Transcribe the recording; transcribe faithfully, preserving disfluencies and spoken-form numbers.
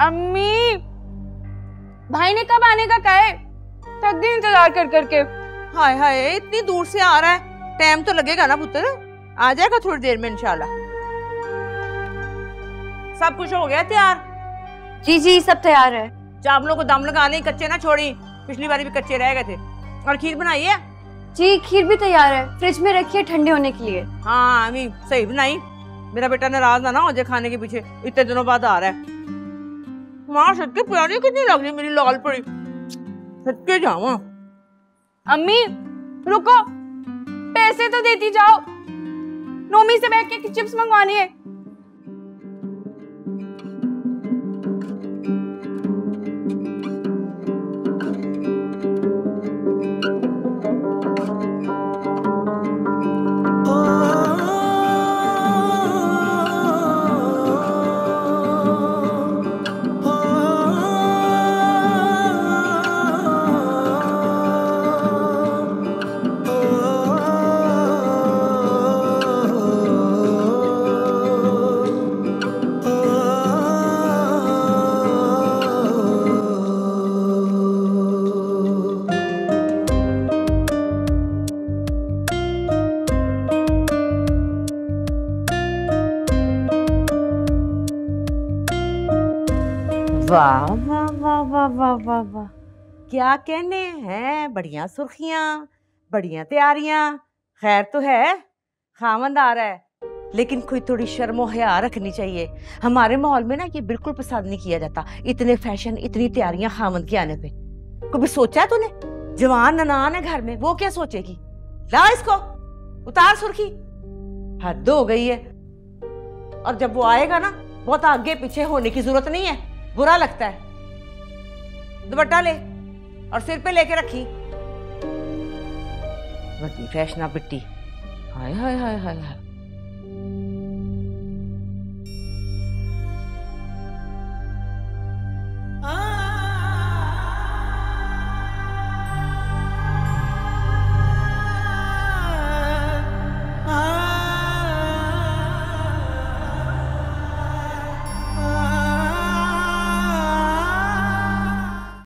अम्मी, भाई ने कब आने का कहा है? थक गई इंतजार कर करके। हाय हाय, इतनी दूर से आ रहा है, टाइम तो लगेगा ना पुत्र, आ जाएगा थोड़ी देर में इंशाल्लाह। सब कुछ हो गया तैयार? जी जी सब तैयार है। चावलों को दम लगाने, कच्चे ना छोड़ी, पिछली बार भी कच्चे रह गए थे। और खीर बनाई है? जी खीर भी तैयार है, फ्रिज में रखी है ठंडे होने के लिए। हाँ अम्मी सही बनाई, मेरा बेटा नाराज ना हो जाए खाने के पीछे, इतने दिनों बाद आ रहा है। माँ सच्चे प्यारी कितनी लग रही मेरी लाल पड़ी, सच्चे जावा। अम्मी रुको, पैसे तो देती जाओ, नोमी से बैठ के चिप्स मंगवानी है। वाह वाह वाह वाह वाह वाह वाह, क्या कहने हैं, बढ़िया सुर्खियाँ, बढ़िया तैयारियाँ। खैर तो है, खामंद आ रहा है, लेकिन कोई थोड़ी शर्म और हया रखनी चाहिए। हमारे माहौल में ना ये बिल्कुल पसंद नहीं किया जाता, इतने फैशन, इतनी तैयारियाँ खामंद के आने पे। कभी सोचा है तूने, जवान ननान है घर में, वो क्या सोचेगी? ला इसको, उतार सुर्खी, हद हो गई है। और जब वो आएगा ना, बहुत आगे पीछे होने की जरूरत नहीं है, बुरा लगता है। दुपट्टा ले और सिर पे लेके रखी, बड़ी फैशना बिट्टी। हाय हाय हाय हाय हाय।